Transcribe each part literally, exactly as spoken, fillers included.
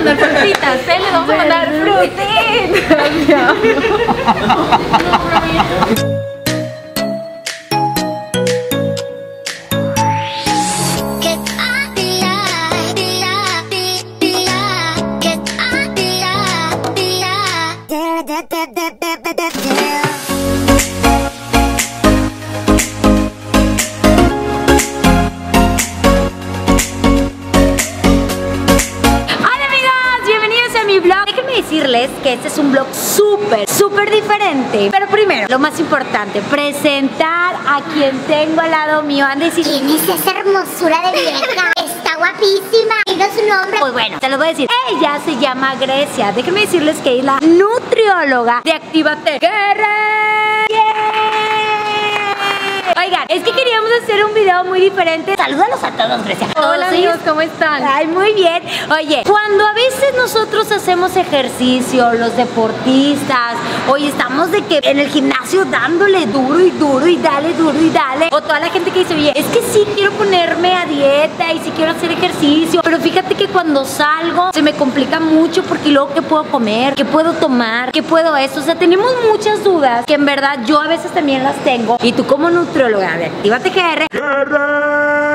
mandar frutitas, ¿eh? Les vamos a mandar frutitas. Que este es un vlog súper, súper diferente. Pero primero, lo más importante, presentar a quien tengo al lado mío. Han de decir, ¿quién es esa hermosura de vieja? Está guapísima. Dinos su nombre. Pues bueno, te lo voy a decir. Ella se llama Grecia. Déjenme decirles que es la nutrióloga de Activate G R. Yeah. Oigan, es que queríamos hacer un video muy diferente. Salúdalos a todos, Grecia. Hola amigos, ¿cómo están? Ay, muy bien. Oye, cuando a veces nosotros hacemos ejercicio, los deportistas, oye, estamos de que en el gimnasio dándole duro y duro y dale, duro y dale. O toda la gente que dice, oye, es que sí quiero ponerme a dieta y sí quiero hacer ejercicio, pero fíjate que cuando salgo se me complica mucho porque luego qué puedo comer, qué puedo tomar, qué puedo eso. O sea, tenemos muchas dudas que en verdad yo a veces también las tengo. Y tú como nutrióloga de Activate G R,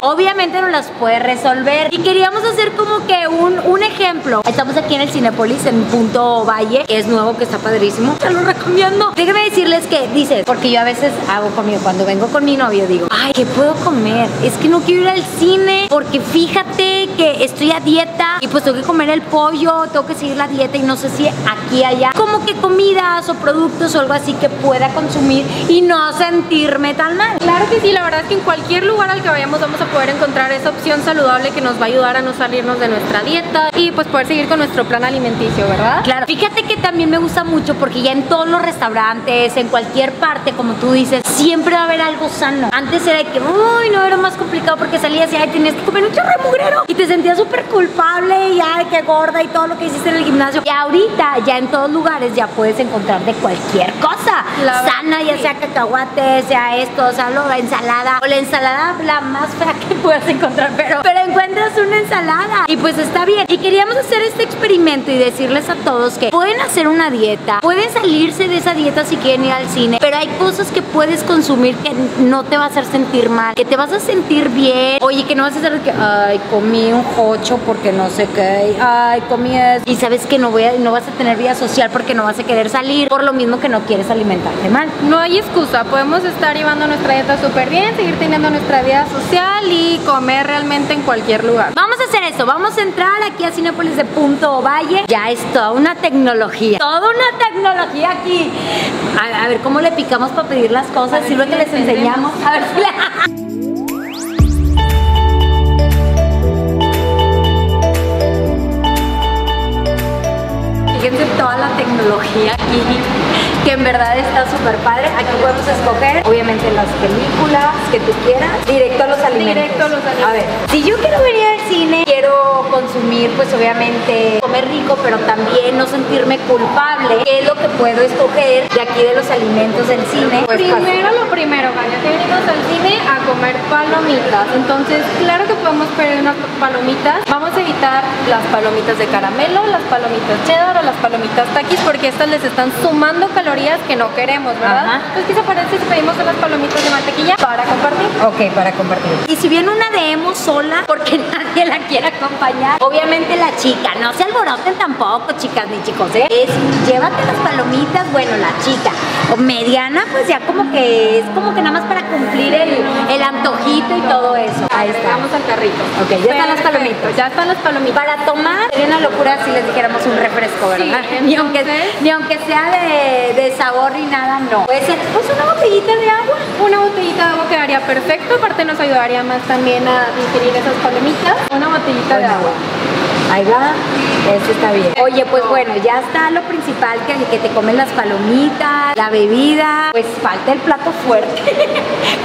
obviamente no las puedes resolver. Y queríamos hacer como que un, un ejemplo. Estamos aquí en el Cinépolis, en Punto Valle, que es nuevo, que está padrísimo. Te lo recomiendo. Déjenme decirles que, dices, porque yo a veces hago conmigo, cuando vengo con mi novio digo, ay, ¿qué puedo comer? Es que no quiero ir al cine porque fíjate que estoy a dieta y pues tengo que comer el pollo, tengo que seguir la dieta y no sé si aquí, allá, como que comidas o productos o algo así que pueda consumir y no sentirme tan mal. Claro que sí, la verdad es que en cualquier lugar al que vayamos vamos a poder encontrar esa opción saludable que nos va a ayudar a no salirnos de nuestra dieta y pues poder seguir con nuestro plan alimenticio, ¿verdad? Claro, fíjate que también me gusta mucho porque ya en todos los restaurantes, en cualquier parte, como tú dices, siempre va a haber algo sano. Antes era de que, uy, no, era más complicado porque salías y ay, tenías que comer un chorro de mugrero y te sentías súper culpable y ay, qué gorda y todo lo que hiciste en el gimnasio. Y ahorita ya en todos lugares ya puedes encontrar de cualquier cosa la sana, ya sea cacahuate, sea esto, sea la ensalada o la ensalada la más fea que puedas encontrar, pero, pero encuentras una ensalada y pues está bien. Y queríamos hacer este experimento y decirles a todos que pueden hacer una dieta, pueden salirse de esa dieta si quieren ir al cine, pero hay cosas que puedes consumir que no te va a hacer sentir mal, que te vas a sentir bien. Oye, que no vas a hacer que, ay, comí un jocho porque no sé qué, ay, comí eso. Y sabes que no, voy a, no vas a tener vida social porque no vas a querer salir, por lo mismo que no quieres alimentarte mal. No hay excusa, podemos estar llevando nuestra dieta súper bien, seguir teniendo nuestra vida social y comer realmente en cualquier lugar. Vamos a hacer eso, vamos a entrar aquí a Cinépolis de Punto Valle. Ya es toda una tecnología, toda una tecnología aquí. A, a ver cómo le picamos para pedir las cosas, sirve que les enseñamos. A ver si la... Fíjense toda la tecnología aquí, que en verdad está súper padre. Aquí podemos escoger, obviamente, las películas que tú quieras, directo a los alimentos. Directo a los alimentos. A ver, si yo quiero venir al cine, quiero consumir, pues obviamente, comer rico, pero también no sentirme culpable. ¿Qué es lo que puedo escoger de aquí de los alimentos del cine? Pues primero fácil. Lo primero, Vania, que venimos al cine a comer palomitas. Entonces, claro que podemos pedir unas palomitas. Vamos a evitar las palomitas de caramelo, las palomitas cheddar o las palomitas taquis, porque estas les están sumando calorías que no queremos, ¿verdad? Ajá. Entonces, ¿qué se parece si pedimos unas palomitas de mantequilla para compartir? Ok, para compartir. Y si bien una de Emo sola, porque nadie la quiere acompañar, obviamente la chica, no se alboroten tampoco, chicas ni chicos, ¿eh? Es, llévate las palomitas, bueno, la chica. O mediana, pues ya como que es como que nada más para cumplir el, el antojito y todo eso. Ahí está. Vamos al carrito. Ok, ya perfecto. Están las palomitas. Ya están las palomitas. Para tomar, sería una locura si les dijéramos un refresco, ¿verdad? Sí. Ni aunque, ni aunque sea de, de sabor ni nada, no. Puede ser pues una botellita de agua. Una botellita de agua quedaría perfecto. Aparte nos ayudaría más también a digerir esas palomitas. Una botellita de agua. Ahí va, eso está bien. Oye, pues bueno, ya está lo principal, que, que te comen las palomitas, la bebida, pues falta el plato fuerte.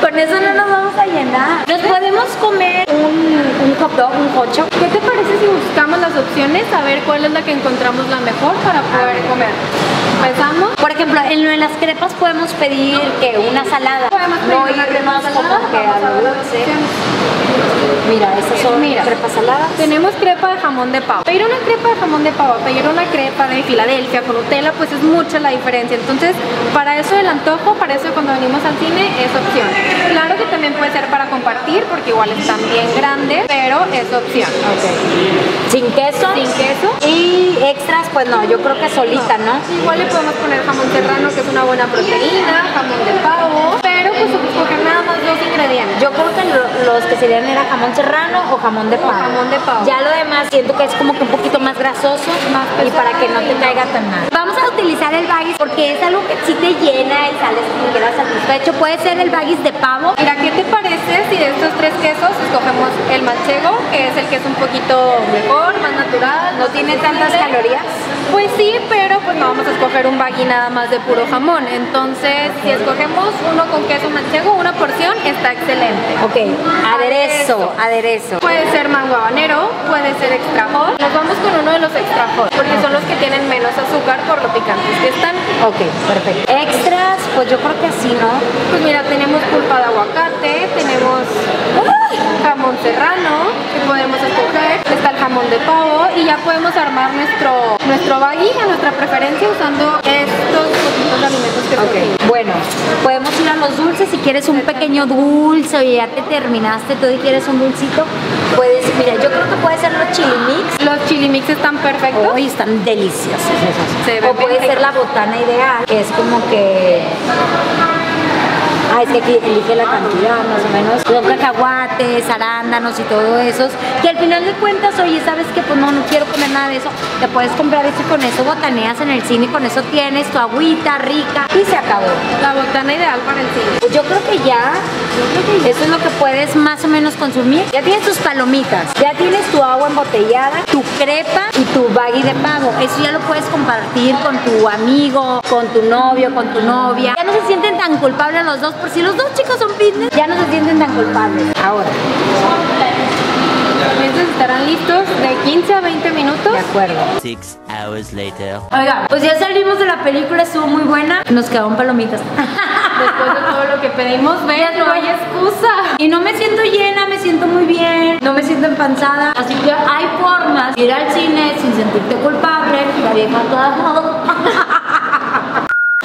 Con eso no nos vamos a llenar. Nos podemos comer un, un hot dog, un hocho. ¿Qué te parece si buscamos las opciones? A ver cuál es la que encontramos la mejor para poder comer. Empezamos. Por ejemplo, en lo de las crepas podemos pedir no, que una salada. Podemos pedir no, una crepa salada. Como que, Mira, esas son mira, crepas saladas. Tenemos crepa de jamón de pavo. Pedir una crepa de jamón de pavo, pedir una crepa de Filadelfia con Nutella, pues es mucha la diferencia. Entonces, para eso el antojo, para eso cuando venimos al cine es opción. Claro que también puede ser para compartir, porque igual están bien grandes, pero es opción. Okay. Sin queso. Sin queso. Y extras, pues no, yo creo que solita, ¿no? ¿no? Igual le podemos poner jamón serrano, que es una buena proteína, jamón de pavo, pero pues escoger nada más dos ingredientes. Yo creo que lo, los que serían era jamón serrano o jamón de pavo. O jamón de pavo. Ya lo demás siento que es como que un poquito más grasoso, más pesado, y para que no te caiga tan mal. Vamos a utilizar el baggy porque es algo que sí te llena y sales y quedas satisfecho. Puede ser el baggy de pavo. Mira, ¿qué te parece si de estos tres quesos escogemos el manchego, que es el que es un poquito mejor, más natural, no tiene tantas calorías? Pues sí, pero pues no vamos a escoger un baggy nada más de puro jamón. Entonces, si escogemos uno con queso manchego, una porción, está excelente. Ok, aderezo, aderezo. Puede ser mango habanero, puede ser extra hot. Nos vamos con uno de los extra hot, porque son los que tienen menos azúcar por lo picantes que están. Ok, perfecto. Extras, pues yo creo que sí, ¿no? Pues mira, tenemos pulpa de aguacate, tenemos jamón serrano, que podemos escoger, está el jamón de pavo, y ya podemos armar nuestro nuestro baggy a nuestra preferencia usando estos poquitos alimentos que okay. Bueno, podemos ir a los dulces. Si quieres un pequeño dulce y ya te terminaste, tú quieres un dulcito, puedes, mira, yo creo que puede ser los chili mix. Los chili mix están perfectos. Hoy oh, están deliciosos esos. Se o puede ser la botana ideal, que es como que... Ah, es que aquí elige la cantidad, más o menos. Los cacahuates, arándanos y todo eso. Que al final de cuentas, oye, ¿sabes qué? Pues no, no quiero comer nada de eso. Te puedes comprar esto y con eso botaneas en el cine. Y con eso tienes tu agüita rica. Y se acabó. La botana ideal para el cine. Pues yo creo que ya, yo creo que eso es lo que puedes más o menos consumir. Ya tienes tus palomitas. Ya tienes tu agua embotellada, tu crepa y tu baggy de pavo. Eso ya lo puedes compartir con tu amigo, con tu novio, con tu novia. Ya no se sienten tan culpables los dos. Por si los dos chicos son fitness, ya no se sienten tan culpables. Ahora. Entonces estarán listos de quince a veinte minutos. De acuerdo. Six hours later. Oiga, pues ya salimos de la película, estuvo muy buena. Nos quedaron palomitas. Después de todo lo que pedimos, vean, no hay excusa. Y no me siento llena, me siento muy bien, no me siento empanzada. Así que hay formas de ir al cine sin sentirte culpable. La vieja toda.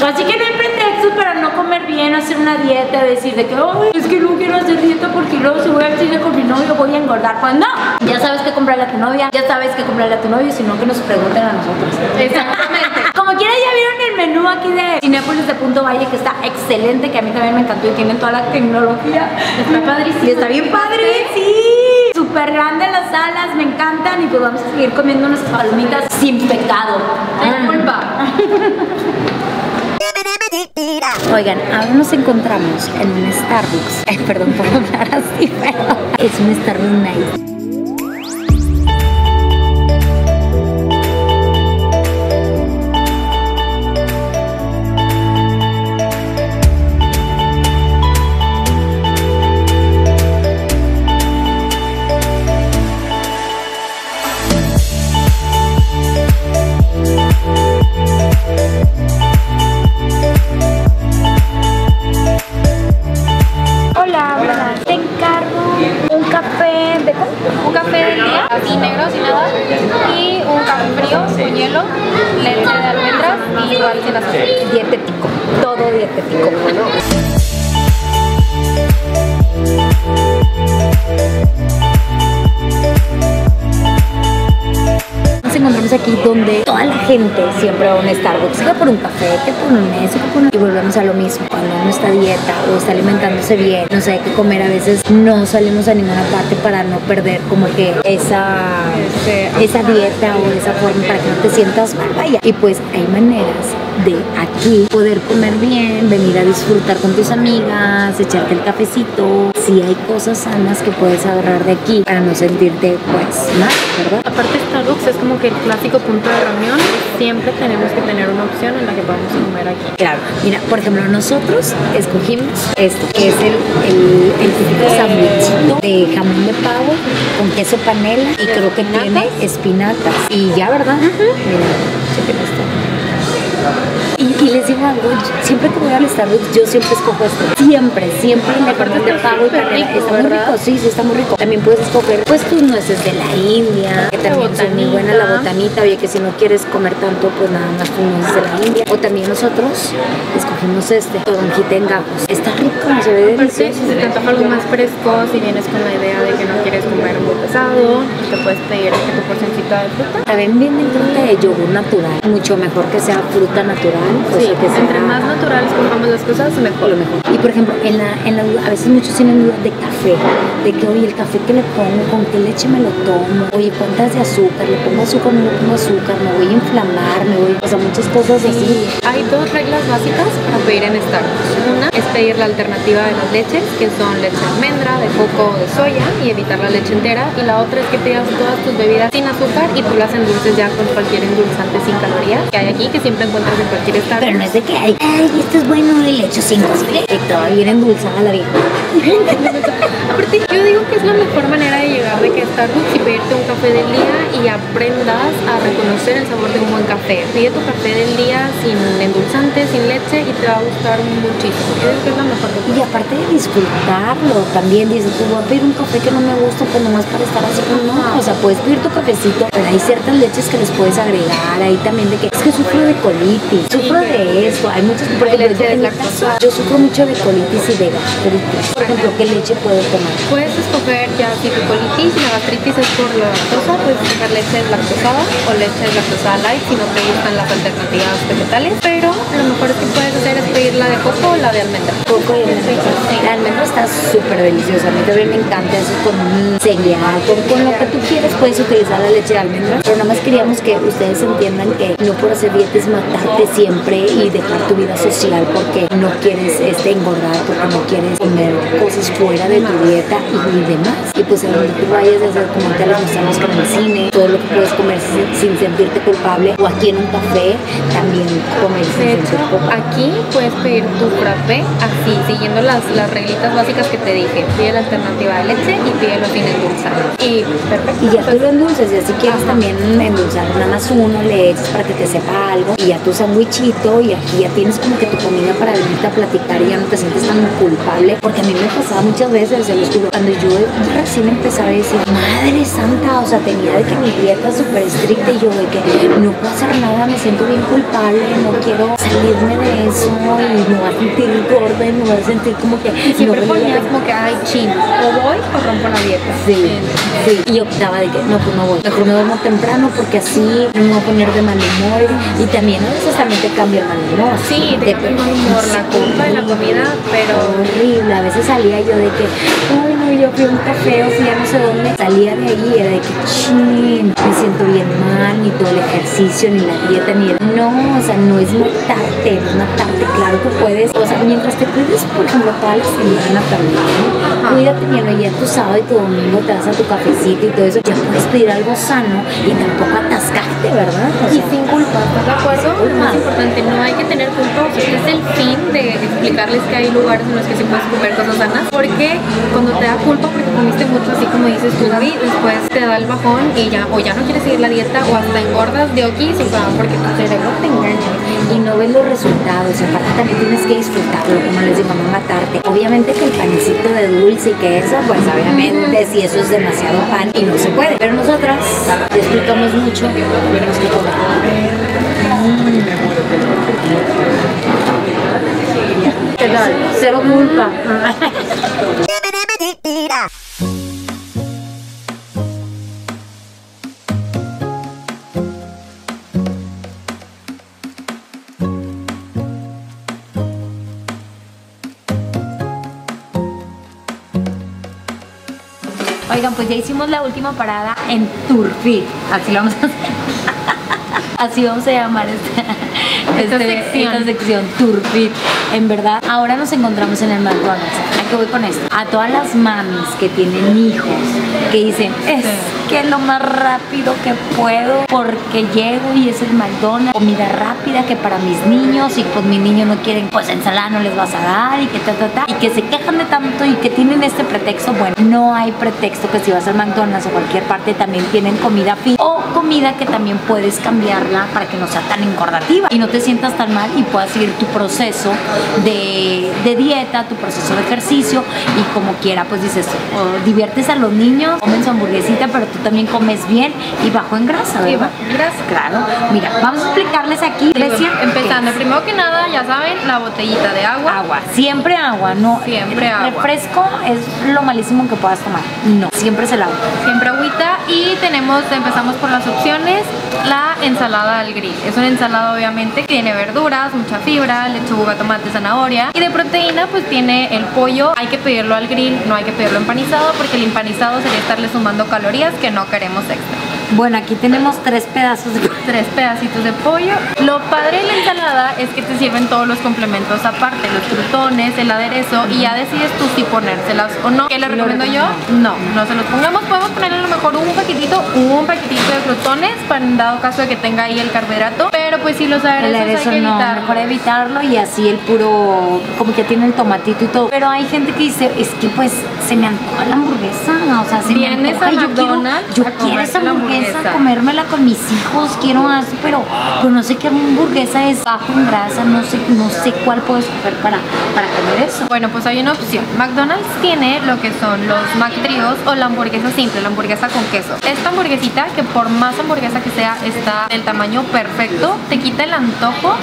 Así que no hay pretextos para no comer bien, hacer una dieta, decir de que oh, es que no quiero hacer dieta porque luego si voy al cine con mi novio voy a engordar. Pues no, ya sabes que comprarle a tu novia, ya sabes que comprarle a tu novio, sino que nos pregunten a nosotros. Exactamente. Como quiera, ya vieron el menú aquí de Cinépolis de Punto Valle, que está excelente, que a mí también me encantó y tienen toda la tecnología. Está padrísimo. Y está bien padre, sí. Súper grande las salas, me encantan, y pues vamos a seguir comiendo nuestras palomitas sin pecado. Sin culpa. Oigan, ahora nos encontramos en un Starbucks. Eh, perdón por hablar así, pero es un Starbucks nice. Dietético, todo dietético. Nos encontramos aquí donde toda la gente siempre va a un Starbucks, que por un café, que por un mes, que por un... Y volvemos a lo mismo. Cuando uno está a dieta o está alimentándose bien, no sabe qué comer, a veces no salimos a ninguna parte para no perder como que esa, esa dieta o esa forma, para que no te sientas mal, vaya. Y pues hay maneras de aquí poder comer bien, venir a disfrutar con tus amigas, echarte el cafecito. Si sí hay cosas sanas que puedes agarrar de aquí para no sentirte pues mal, ¿verdad? Aparte, Starbucks es como que el clásico punto de reunión. Siempre tenemos que tener una opción en la que podamos comer aquí. Claro, mira, por ejemplo, nosotros escogimos esto, que es el, el, el típico sándwichito de jamón de pavo con queso panela, y creo que espinatas. Tiene espinatas y ya, ¿verdad? Uh-huh. Mira, chequen esto. Y, y les digo algo, siempre que voy a Starbucks yo siempre escojo esto. Siempre, siempre en la parte de pago y para rico, está ¿verdad? Muy rico, sí, sí, está muy rico. También puedes escoger pues tus nueces de la India, que también es muy buena la botanita, oye, que si no quieres comer tanto, pues nada más tus nueces de la India. O también nosotros escogimos este, toronjita en gajos. Está rico, se ve delicioso. Aparte, si se te antoja algo más fresco, si vienes con la idea de que no quieres comer muy pesado, te puedes pedir que tu porcioncita de fruta. También viene fruta de yogur natural, mucho mejor que sea fruta natural. Pues sí, que entre sea, más naturales compramos las cosas, mejor. Lo mejor. Y por ejemplo, en la, en la, a veces muchos tienen dudas de café, de que oye, el café que le pongo, con qué leche me lo tomo, oye, cuántas de azúcar, le pongo azúcar, no le pongo azúcar, me voy a inflamar, me voy, o sea, muchas cosas sí. Así. Hay dos reglas básicas para pedir en Starbucks. Una es pedir la alternativa de las leches, que son leche de almendra, de coco o de soya, y evitar la leche entera. Y la otra es que pidas todas tus bebidas sin azúcar y tú las endulces ya con cualquier endulzante sin calorías que hay aquí, que siempre encuentras en cualquier estado. Pero no es de que hay, ay, esto es bueno, el hecho sin cocinar, que todavía era endulzada la vieja. Aparte, yo digo que es la mejor manera de llegar de que Starbucks y pedirte un café del día y aprendas a reconocer el sabor de un buen café. Pide tu café del día sin endulzante, sin leche, y te va a gustar muchísimo. Yo creo que es la mejor que puedes. Y aparte de disfrutarlo, también dices, tú voy a pedir un café que no me gusta, pues nomás para estar así como no. O sea, puedes pedir tu cafecito, pero hay ciertas leches que les puedes agregar. Ahí también de que es que sufro de colitis, sufro de eso. Hay muchos, por ejemplo, yo, en mi caso, yo sufro mucho de colitis y de gastritis. Por ejemplo, ¿qué leche puedo tomar? Puedes escoger ya si tu colitis y la gastritis es por la lactosa, puedes escoger leche deslactosada o leche deslactosada light si no te gustan las alternativas vegetales. Pero lo mejor que puedes hacer es pedir la de coco o la de almendra. Coco y almendra. Sí. La almendra está súper deliciosa. A mí también me encanta eso con un cereal, con, con lo que tú quieres puedes utilizar la leche de almendra. Pero nada más queríamos que ustedes entiendan que no por hacer dieta es matarte siempre y dejar tu vida social porque no quieres este, engordar, porque no quieres comer cosas fuera de tu dieta y, y demás. Y pues a donde tú vayas, desde como te lo mostramos con el cine, todo lo que puedes comer sin, sin sentirte culpable, o aquí en un café también comer sin sentirte culpable. Aquí puedes pedir tu frappé así, siguiendo las, las reglitas básicas que te dije. Pide la alternativa de leche y pide lo sin endulzar. Y perfecto. Y ya tú lo endulces, y así quieres también endulzar nada más uno, le echas para que te sepa algo, y ya tu sandwichito, y aquí ya tienes como que tu comida para venirte a platicar y ya no te sientes tan culpable, porque a mí me pasaba muchas veces, se los juro, cuando yo recién empezaba a decir, madre santa, o sea, tenía de que mi dieta es súper estricta y yo de que no puedo hacer nada, me siento bien culpable, no quiero salirme de eso y me voy a sentir gorda y me voy a sentir como que... Siempre no ponía como que, ay, chino, o voy o rompo la dieta. Sí, sí, sí. Y optaba de que, no, pues no voy, mejor me duermo temprano porque así no me voy a poner de mal humor, y también a veces también te cambia el mal humor. Sí, te cambia el mal humor, la culpa de la comida, pero... Horrible, a veces salía yo de que, uy, no, yo fui a un café o fui a no sé dónde, salía de ahí y era de que, chin, me siento bien mal, ni todo el ejercicio, ni la dieta, ni el... No, o sea, no es matarte, no es matarte, claro que puedes, o sea, mientras te cuides, por ejemplo, toda la semana también, ¿no? Cuídate bien, oye, tu sábado y tu domingo te vas a tu cafecito y todo eso, ya puedes pedir algo sano y tampoco atascarte, ¿verdad? O sea, y sin culpa, ¿estás de acuerdo? Lo más importante, no hay que tener culpa, o sea, es el fin de explicarles que hay lugares en los que se puedes comer cosas sanas, porque cuando te da culpa porque comiste mucho, así como dices tú, David, después te da el bajón y ya, o ya no quieres seguir la dieta, o hasta engordas de aquí, sin pagar, porque tu cerebro te engaña y no ves los resultados. Y aparte también tienes que disfrutarlo, como les digo, no matarte. Obviamente que el panecito de dulce y que eso, pues obviamente si eso es demasiado pan y no se puede, pero nosotras te explicamos mucho, tenemos que comer. ¿Qué tal? Cero culpa. Oigan, pues ya hicimos la última parada en Turfit, así lo vamos a hacer, así vamos a llamar esta, esta, este, sección. esta sección, Turfit. En verdad, ahora nos encontramos en el McDonald's. ¿A qué voy con esto? A todas las mamis que tienen hijos, que dicen, es que es lo más rápido que puedo, porque llego y es el McDonald's, comida rápida que para mis niños, y pues mis niños no quieren, pues ensalada no les vas a dar, y que ta, ta, ta, y que se quejan de tanto, y que tienen este pretexto. Bueno, no hay pretexto, que si vas al McDonald's o cualquier parte también tienen comida fina, o comida que también puedes cambiarla para que no sea tan engordativa, y no te sientas tan mal y puedas seguir tu proceso de, de dieta, tu proceso de ejercicio, y como quiera pues dices, oh, diviertes a los niños, comen su hamburguesita, pero tú también comes bien y bajo en grasa, ¿verdad? Y bajo en grasa. Claro. Mira, vamos a explicarles aquí, Grecia. Empezando, primero que nada, ya saben, la botellita de agua. Agua, siempre agua, no. Siempre agua. Refresco es lo malísimo que puedas tomar. No, siempre es el agua. Siempre agüita. Y tenemos, empezamos por las opciones, la ensalada al grill. Es una ensalada obviamente que tiene verduras, mucha fibra, lechuga, tomate, zanahoria. Y de proteína pues tiene el pollo. Hay que pedirlo al grill, no hay que pedirlo empanizado, porque el empanizado sería estarle sumando calorías que no queremos extra. Bueno, aquí tenemos tres pedazos de... tres pedacitos de pollo. Lo padre de la ensalada es que te sirven todos los complementos aparte, los crutones, el aderezo, y ya decides tú si ponérselas o no. ¿Qué les recomiendo yo? No, no se los pongamos. Podemos ponerle a lo mejor un paquetito, un paquetito de crutones, para en dado caso de que tenga ahí el carbohidrato, pero pues si los aderezos aderezo hay que no, evitarlo. Mejor evitarlo, y así el puro, como que tiene el tomatito y todo. Pero hay gente que dice, es que pues se me antoja la hamburguesa, o sea, se me antoja, yo McDonald's quiero, yo quiero esa hamburguesa, a comérmela con mis hijos, quiero más, pero, pero no sé qué hamburguesa es bajo en grasa, no sé, no sé cuál puedo escoger para, para comer eso. Bueno, pues hay una opción. McDonald's tiene lo que son los McTríos o la hamburguesa simple, la hamburguesa con queso. Esta hamburguesita, que por más hamburguesa que sea, está del tamaño perfecto, te quita el antojo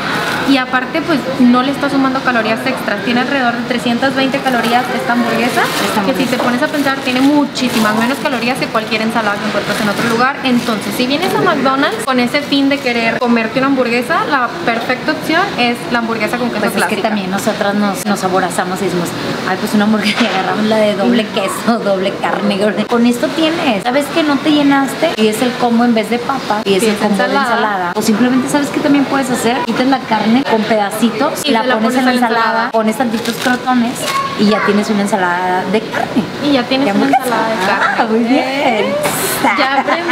y aparte pues no le está sumando calorías extras. Tiene alrededor de trescientas veinte calorías esta hamburguesa, esta hamburguesa. que si te pones a pensar tiene muchísimas menos calorías que cualquier ensalada que encuentras en otro lugar. Entonces, si vienes a McDonald's con ese fin de querer comerte una hamburguesa, la perfecta opción es la hamburguesa con queso pues clásica. Es que también nosotras nos, nos aborazamos y decimos, ay, pues una hamburguesa, y agarramos la de doble queso, doble carne. Con esto tienes, sabes que no te llenaste, y es el combo en vez de papa, y es el combo ensalada. de ensalada. O simplemente sabes que también puedes hacer, quitas la carne con pedacitos, y la, la pones en la ensalada, ensalada, pones tantitos crotones y ya tienes una ensalada de carne. Y ya tienes una ensalada de carne. Ah, muy bien. Ya aprendí.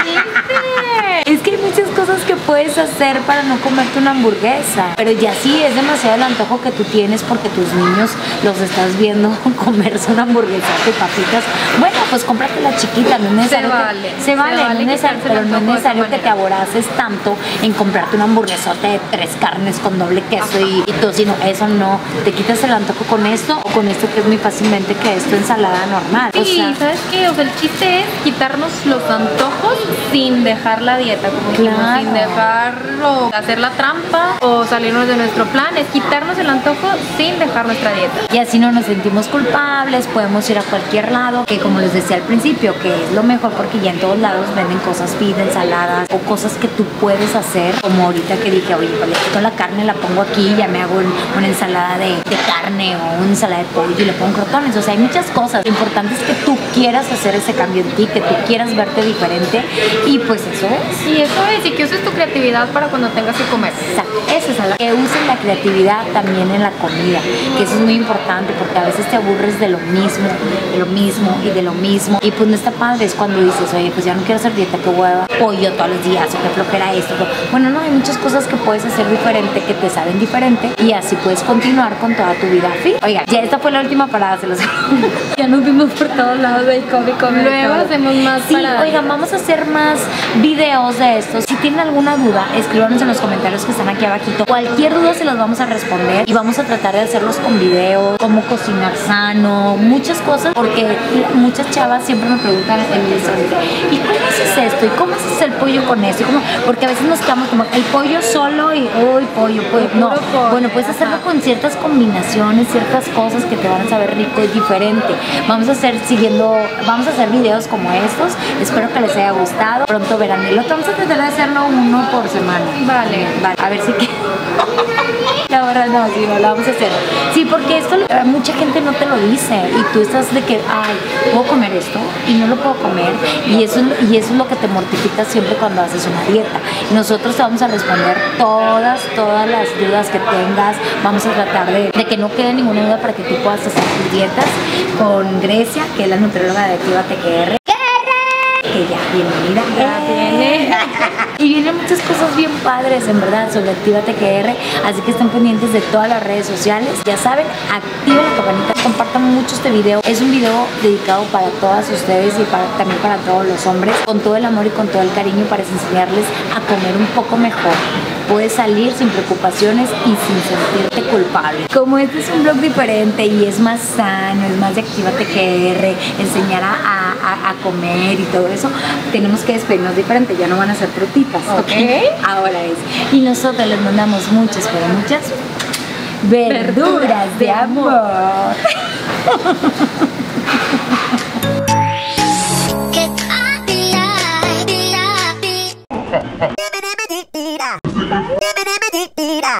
Es que hay muchas cosas que puedes hacer para no comerte una hamburguesa, pero ya sí es demasiado el antojo que tú tienes porque tus niños los estás viendo comerse una hamburguesa de papitas. Bueno, pues cómprate la chiquita, no es necesario, se vale, que, se vale, se vale no es necesario, pero no es necesario que te aboraces tanto en comprarte un hamburguesote de tres carnes con doble queso y, y tocino. Eso no, te quitas el antojo con esto o con esto que es muy fácilmente que es tu ensalada normal. Sí, o sea, ¿sabes qué? O sea, el chiste es quitarnos los antojos sin dejar la dieta, como claro. sin dejarlo, hacer la trampa o salirnos de nuestro plan, es quitarnos el antojo sin dejar nuestra dieta. Y así no nos sentimos culpables, podemos ir a cualquier lado, que como les decía al principio, que es lo mejor porque ya en todos lados venden cosas fit, ensaladas o cosas que tú puedes hacer, como ahorita que dije, oye, vale, quito la carne, la pongo aquí, ya me hago una ensalada de, de carne o una ensalada de pollo y le pongo crotones. O sea, hay muchas cosas. Lo importante es que tú quieras hacer ese cambio en ti, que tú quieras verte diferente, y pues eso es. Y eso es, y que uses tu creatividad para cuando tengas que comer. Exacto, eso es, que uses la creatividad también en la comida, que eso es muy importante porque a veces te aburres de lo mismo, de lo mismo y de lo mismo, y pues no está padre. Es cuando dices, oye, pues ya no quiero hacer dieta, que hueva, pollo todos los días, o que flojera esto. Bueno, no, hay muchas cosas que puedes hacer diferente, que te saben diferente, y así puedes continuar con toda tu vida. ¿Sí? Oiga, ya esta fue la última parada, se los ya nos vimos por todos lados, de come, come, luego hacemos más sí, paradas. Oigan, vamos a hacer más videos de estos. Si tienen alguna duda, escríbanos en los comentarios que están aquí abajito. Cualquier duda se los vamos a responder, y vamos a tratar de hacerlos con videos, cómo cocinar sano, muchas cosas, porque muchas chavas siempre me preguntan, ¿y cómo haces esto? ¿Y cómo haces el pollo con esto? Porque a veces nos quedamos como el pollo solo y uy, pollo, pollo. No, bueno, puedes hacerlo con ciertas combinaciones, ciertas cosas que te van a saber rico y diferente. Vamos a hacer siguiendo, vamos a hacer videos como estos. Espero que les haya gustado. Pronto verán el otro. Vamos a tratar de hacerlo uno por semana. Vale, vale. A ver si que... La verdad no, sí, no, la vamos a hacer. Sí, porque esto mucha gente no te lo dice, y tú estás de que, ay, puedo comer esto y no lo puedo comer. Y eso, y eso es lo que te mortifica siempre cuando haces una dieta. Nosotros te vamos a responder todas, todas las dudas que tengas. Vamos a tratar de, de que no quede ninguna duda para que tú puedas hacer tus dietas con Grecia, que es la nutrióloga de Activate G R. Que ya, bienvenida. Ya viene. Y vienen muchas cosas bien padres, en verdad, sobre Activate G R. Así que estén pendientes de todas las redes sociales. Ya saben, activen la campanita, compartan mucho este video. Es un video dedicado para todas ustedes y para, también para todos los hombres. Con todo el amor y con todo el cariño, para enseñarles a comer un poco mejor. puedes salir sin preocupaciones y sin sentirte culpable. Como este es un blog diferente y es más sano, es más de Activate G R, enseñar a, a, a comer y todo eso, tenemos que despedirnos diferente, ya no van a ser frutitas, ¿ok? okay. Ahora es. Y nosotros les mandamos muchas, pero muchas verduras, verduras de amor.